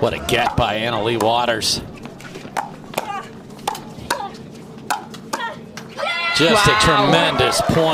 What a get by Annalee Waters. Just a tremendous point.